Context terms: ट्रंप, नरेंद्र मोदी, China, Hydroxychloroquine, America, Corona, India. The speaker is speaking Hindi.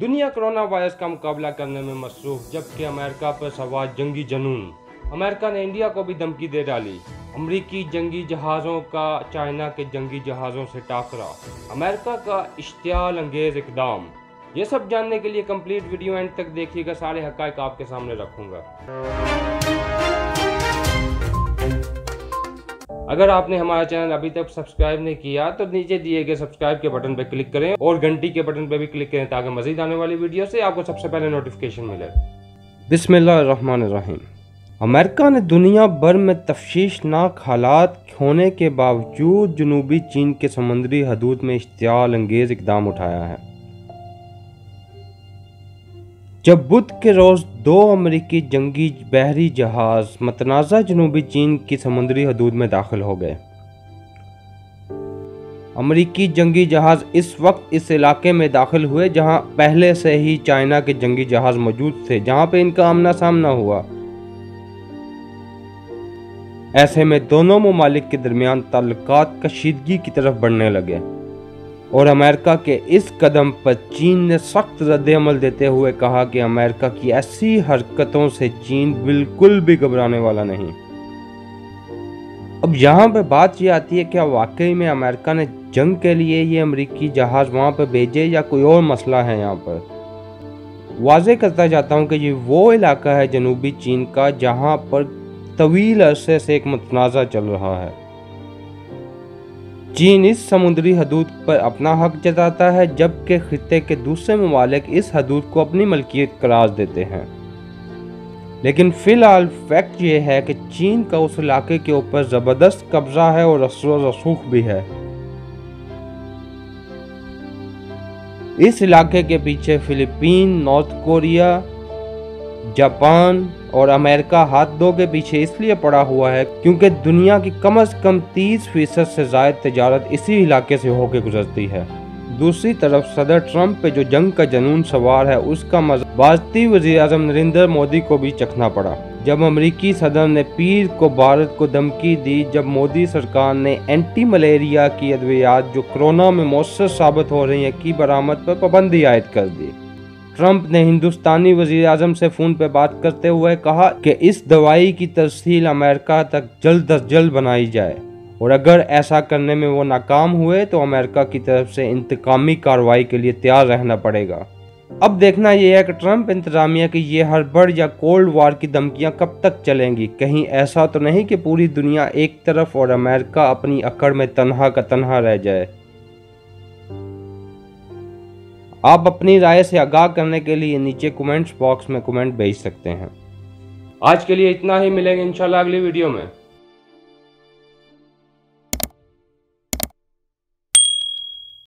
दुनिया कोरोना वायरस का मुकाबला करने में मसरूफ, जबकि अमेरिका पर सवार जंगी जनून। अमेरिका ने इंडिया को भी धमकी दे डाली। अमेरिकी जंगी जहाज़ों का चाइना के जंगी जहाज़ों से टाकरा, अमेरिका का इश्तियाल अंगेज इकदाम। ये सब जानने के लिए कंप्लीट वीडियो एंड तक देखिएगा, सारे हकायक आपके सामने रखूंगा। अगर आपने हमारा चैनल अभी तक सब्सक्राइब नहीं किया तो नीचे दिए गए सब्सक्राइब के बटन पर क्लिक करें और घंटी के बटन पर भी क्लिक करें, ताकि मजीद आने वाली वीडियो से आपको सबसे पहले नोटिफिकेशन मिले। बिस्मिल्लाहिर्रहमानिर्रहीम। अमेरिका ने दुनिया भर में तफशीशनाक हालात होने के बावजूद जनूबी चीन के समुद्री हदूद में इश्तियाल अंगेज इकदाम उठाया है। जब बुध के रोज दो अमेरिकी जंगी बहरी जहाज मतनाज़ा जनूबी चीन की समुद्री हदूद में दाखिल हो गए। अमेरिकी जंगी जहाज इस वक्त इस इलाके में दाखिल हुए जहां पहले से ही चाइना के जंगी जहाज मौजूद थे, जहां पे इनका आमना सामना हुआ। ऐसे में दोनों मुमालिक के दरमियान ताल्लुकात कशीदगी की तरफ बढ़ने लगे और अमेरिका के इस कदम पर चीन ने सख्त रद्द-ए-अमल देते हुए कहा कि अमेरिका की ऐसी हरकतों से चीन बिल्कुल भी घबराने वाला नहीं। अब यहाँ पे बात यह आती है, क्या वाकई में अमेरिका ने जंग के लिए ये अमेरिकी जहाज़ वहाँ पर भेजे या कोई और मसला है? यहाँ पर वाजे करता जाता हूँ कि ये वो इलाका है जनूबी चीन का जहाँ पर तवील अरसे से एक मतनाज़ा चल रहा है। चीन इस समुद्री हदूद पर अपना हक जताता है, जबकि खित्ते के दूसरे ममालिक इस हदूद को अपनी मलकियत करार देते हैं। लेकिन फ़िलहाल फैक्ट ये है कि चीन का उस इलाके के ऊपर ज़बरदस्त कब्जा है और असर व रसूख भी है। इस इलाके के पीछे फिलीपीन, नॉर्थ कोरिया, जापान और अमेरिका हाथ दो के पीछे इसलिए पड़ा हुआ है क्योंकि दुनिया की कम से कम 30% से ज़्यादा तजारत इसी इलाके से होकर गुजरती है। दूसरी तरफ सदर ट्रंप पे जो जंग का जनून सवार है, उसका मज़ा भारतीय वज़ीर-ए-आज़म नरेंद्र मोदी को भी चखना पड़ा। जब अमेरिकी सदर ने पीर को भारत को धमकी दी, जब मोदी सरकार ने एंटी मलेरिया की अद्वियात जो कोरोना में मौसर साबित हो रही है की बरामद पर पाबंदी आयद कर दी। ट्रंप ने हिंदुस्तानी वजीर आजम से फ़ोन पर बात करते हुए कहा कि इस दवाई की तरसील अमेरिका तक जल्द अज जल्द बनाई जाए और अगर ऐसा करने में वो नाकाम हुए तो अमेरिका की तरफ से इंतकामी कार्रवाई के लिए तैयार रहना पड़ेगा। अब देखना यह है कि ट्रंप इंतज़ामिया की ये हड़बड़ या कोल्ड वार की धमकियाँ कब तक चलेंगी। कहीं ऐसा तो नहीं कि पूरी दुनिया एक तरफ और अमेरिका अपनी अकड़ में तनहा का तनहा रह जाए। आप अपनी राय से आगाह करने के लिए नीचे कमेंट्स बॉक्स में कमेंट भेज सकते हैं। आज के लिए इतना ही, मिलेंगे इंशाल्लाह अगली वीडियो में।